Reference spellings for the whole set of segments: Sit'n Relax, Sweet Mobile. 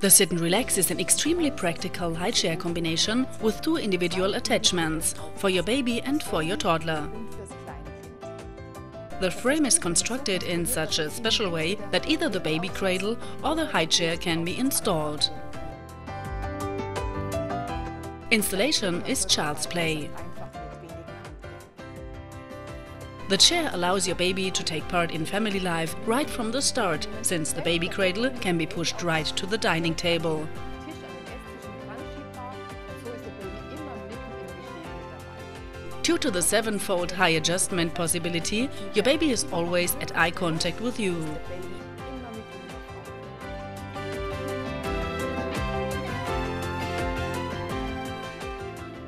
The Sit'n Relax is an extremely practical high chair combination with two individual attachments, for your baby and for your toddler. The frame is constructed in such a special way that either the baby cradle or the high chair can be installed. Installation is child's play. The chair allows your baby to take part in family life right from the start, since the baby cradle can be pushed right to the dining table. Due to the 7-fold high adjustment possibility, your baby is always at eye contact with you.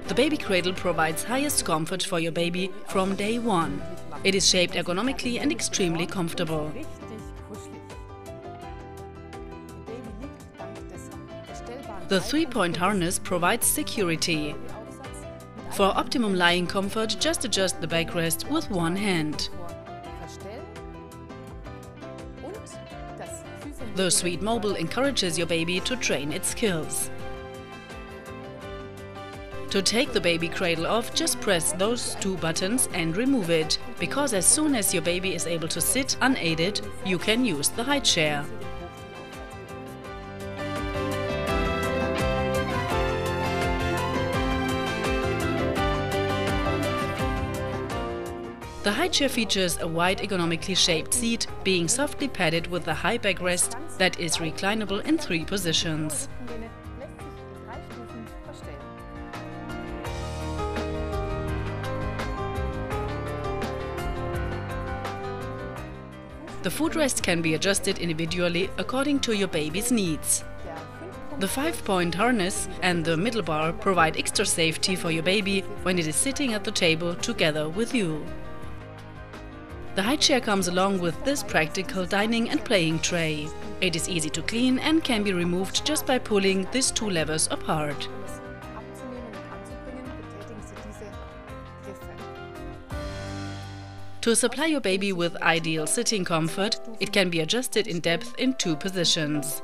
The baby cradle provides highest comfort for your baby from day one. It is shaped ergonomically and extremely comfortable. The 3-point harness provides security. For optimum lying comfort, just adjust the backrest with one hand. The Sweet Mobile encourages your baby to train its skills. To take the baby cradle off, just press those two buttons and remove it, because as soon as your baby is able to sit unaided, you can use the high chair. The high chair features a wide, ergonomically shaped seat, being softly padded with a high backrest that is reclinable in 3 positions. The footrest can be adjusted individually according to your baby's needs. The 5-point harness and the middle bar provide extra safety for your baby when it is sitting at the table together with you. The high chair comes along with this practical dining and playing tray. It is easy to clean and can be removed just by pulling these two levers apart. To supply your baby with ideal sitting comfort, it can be adjusted in depth in 2 positions.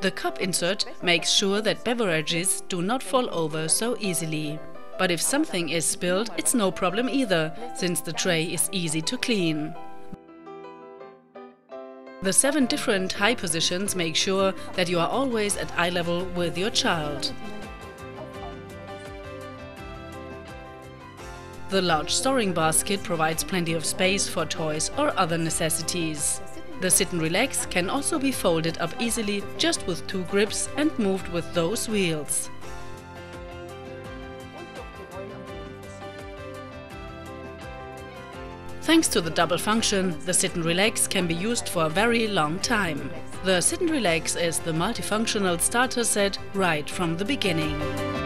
The cup insert makes sure that beverages do not fall over so easily. But if something is spilled, it's no problem either, since the tray is easy to clean. The 7 different high positions make sure that you are always at eye level with your child. The large storing basket provides plenty of space for toys or other necessities. The Sit'n Relax can also be folded up easily just with 2 grips and moved with those wheels. Thanks to the double function, the Sit'n Relax can be used for a very long time. The Sit'n Relax is the multifunctional starter set right from the beginning.